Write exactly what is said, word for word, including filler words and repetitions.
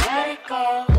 Let it go.